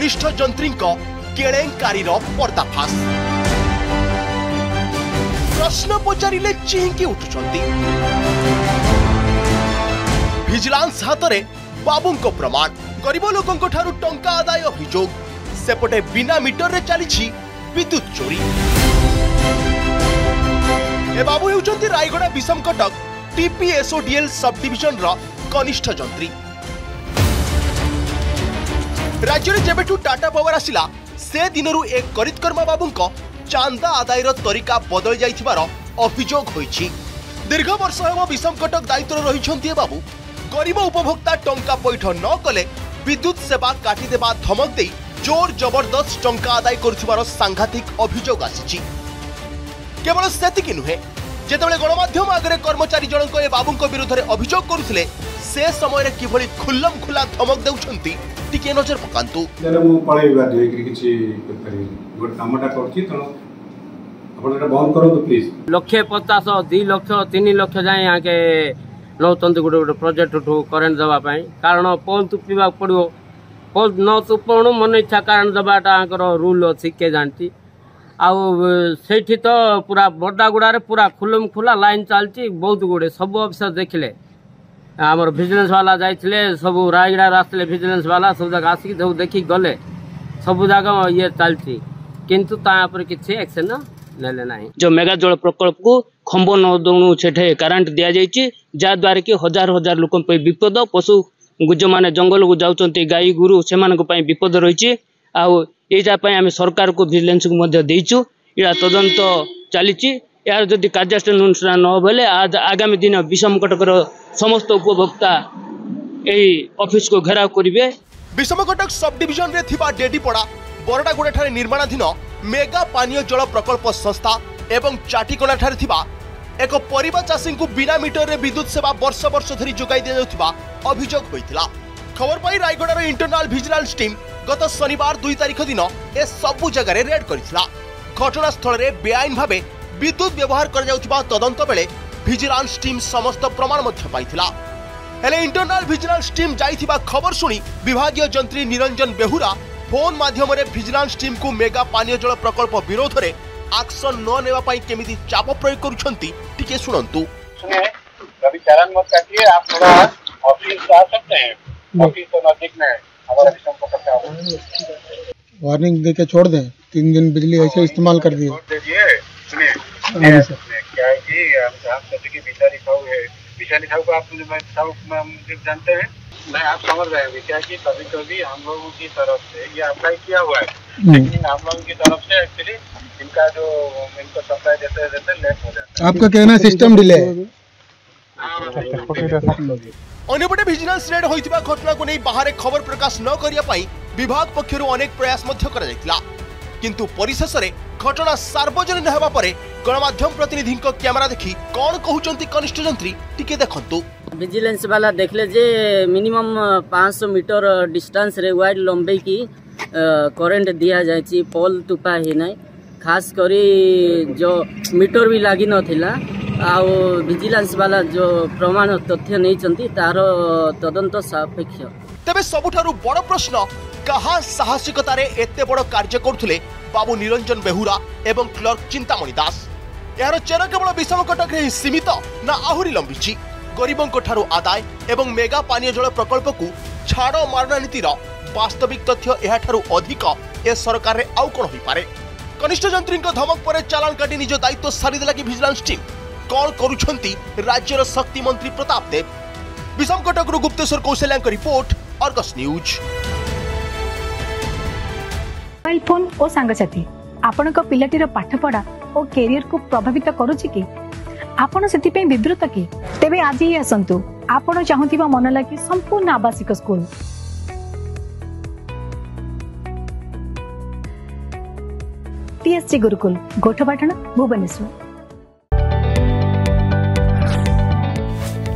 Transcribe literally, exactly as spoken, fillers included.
कनिष्ठ जंत्री केलेंकारी पर्दाफाश प्रश्न पचारे चिंकी उठुंती विजिलेंस हाथ में बाबू प्रमाण गरीब लोकों टंका आदाय अभियोग सेपटे बिना मीटर रे चली विद्युत चोरी ए बाबू होती रायगड़ा विषम कटक टीपीएसओडीएल सब डिविजन रा कनिष्ठ जंत्री राज्य में जबेठू टाटा पावर आसिला से दिनरू एक करितकर्मा बाबूंको चांदा आदायर तरीका बदल जाइथिबार अभियोग होईछि। दीर्घ वर्ष हेबो विषम कटक दायित्व रहिछन्ती ए बाबू गरीब उपभोक्ता टंका पैठ न कले विद्युत सेवा काटी देबा धमक देई जोर जबरदस्त टंका आदाय करथिबार सांघातिक अभियोग आसीछि। केवल सेतिकि नुहे जेतेबेले गणमाध्यम आगे कर्मचारी जनक ए बाबूंको विरुद्ध रे अभियोग करुथिले से समय किभली खुल्लम खुला धमक देउछन्ती टिके नजर पकांतु जने मु पळे विवाद हे कि किछि करि गोट कामटा करछि त आपण एटा बंद करू तो प्लीज लक्ष्य पचास दो लाख तीन लाख जाय आके नौतंत गुड गुड प्रोजेक्ट ठो करंट दबा पई कारण पंत पिबा पड़ो पंत न तो पण मन इच्छा कारण दबाटा कर रूल अछि के जानती आ सेठी तो पूरा बड्डा गुडा रे पूरा खुलम खुला लाइन चलती बहुत गुडे सब अफसर देखले आमर विजिलेंस वाला जाइले सब रायगड़ा रास्ते विजिलेंस वाला सब जगह आसिक सब देखी गले सब जगह ये चलती किंतु तापर किसी एक्शन लेले ना जो मेगा जल प्रकल्प को खंब न दौणु सेठे करंट दिया जाइए जहाँद्वारा कि हजार हजार लोक विपद पशु जो मैंने जंगल को जाऊँच गाई गोरु से विपद रही आम सरकार को विजिलेंस को देचु या तदंत चली यार जदि कार्यानुष्ठान अनुष्ठान न होले आज आगामी दिन विषम कटकर समस्त उपभोक्ता एही ऑफिस को घेराव करिवे। विषम कटक सब डिविजन रे थिबा डेडीपड़ा बरडागुड़ा ठारे निर्माणाधीन मेगा पानीय जल प्रकल्प संस्था एवं चाटीकोला ठारे थिबा एको परिबा चासिं को बिना मीटर रे विद्युत सेवा वर्ष वर्ष धरि जोगाई दिया जाउथिबा अभियोग होइतिला। खबर पाई रायगड़ा रे इंटरनल विजिलेंस टीम गत शनिवार दुई तारिख दिन ए सबु जगह रे रेड करिथिला। घटनास्थल रे बेआईन भाबे विद्युत व्यवहार कर तदंत बेले विजिलेंस टीम समस्त प्रमाण हेले इंटरनल विजिलेंस टीम जाइथिबा खबर सुनी विभागीय जंत्री निरंजन बेहुरा फोन माध्यम रे विजिलेंस टीम को मेगा पानी जल प्रकल्प विरोध रे एक्शन न नेबा पई केमिति चाप प्रयोग करूछंती टिके सुनंतु। सुनिए रवि चरण मत काटिए आप थोड़ा ऑफिस आ सकते हैं ऑफिस तो नजदीक में हमारा विषम पकड़ता है वार्निंग देके छोड़ दें तीन दिन बिजली ऐसे इस्तेमाल कर दिए। सुनिए क्या है कि आप सभी के विषय लिखाऊ है विषय लिखाऊ को आप जानते हैं मैं आप समझ रहे हैं क्या कि कभी कभी हम लोगों की तरफ से ये अप्लाई किया हुआ है लेकिन हम लोगों की तरफ से एक्चुअली इनका जो इनको सप्लाई देते देते लेट हो जाता है। आपका कहना सिस्टम डिले अन्यपटे विजिलेंस रेड होइतिबा घटना को नहीं बाहर खबर प्रकाश न करिया पाई विभाग पक्षरु अनेक प्रयास मध्य करा जायतिला किंतु परिशेष रे घटना सार्वजनिक हेबा परे गणमाध्यम प्रतिनिधि कैमरा देखी कौन कहउचंती कनिष्ठ जंत्री टिके देखंतु। विजिलेंस वाला देखले जे मिनिमम पाँच सौ मीटर डिस्टेंस रे वाइड लंबे की करंट दिया जायछि पोल तुपा ही नै खास करी जो मीटर भी लागी न थिला आ विजिलेंस वाला जो प्रमाण तथ्य नै चंती तार तदंत सापेक्ष। तबे सबुठारु बड़ प्रश्न कहा साहसिकता रे एते बड़ कार्य करथुले बाबू निरंजन बेहुरा एवं क्लर्क चिंतामणि दास यार चेहरा केवल विषम कटक रे सीमित ना आहुरी लंबीची गरीबों ठारू आदाय एवं मेगा पानी जल प्रकल्प को छाड़ मारणा नीतिर वास्तविक तथ्य यह ठारू अधिक ए सरकार रे आउ कोन होई पारे। कनिष्ठ जंत्री धमक पर चालान काटी निज दायित्व सारीदेला कि विजिलेंस टीम कौन करुछंती राज्यर शक्ति मंत्री प्रताप देव। विषम कटक रु Gupteswar Kaushalya report Argus news. Mobile phone और सांगसाथी आपण को पिलाटीर पाठपढ़ा और कैरियर को प्रभावित करुछि कि आपण सेति पे विवृत कि तेबे आज ही असंतु आपण चाहतिबा मनलाकी संपूर्ण आवासिक स्कूल टीएससी गुरुकुल गोठपाटण भुवनेश्वर।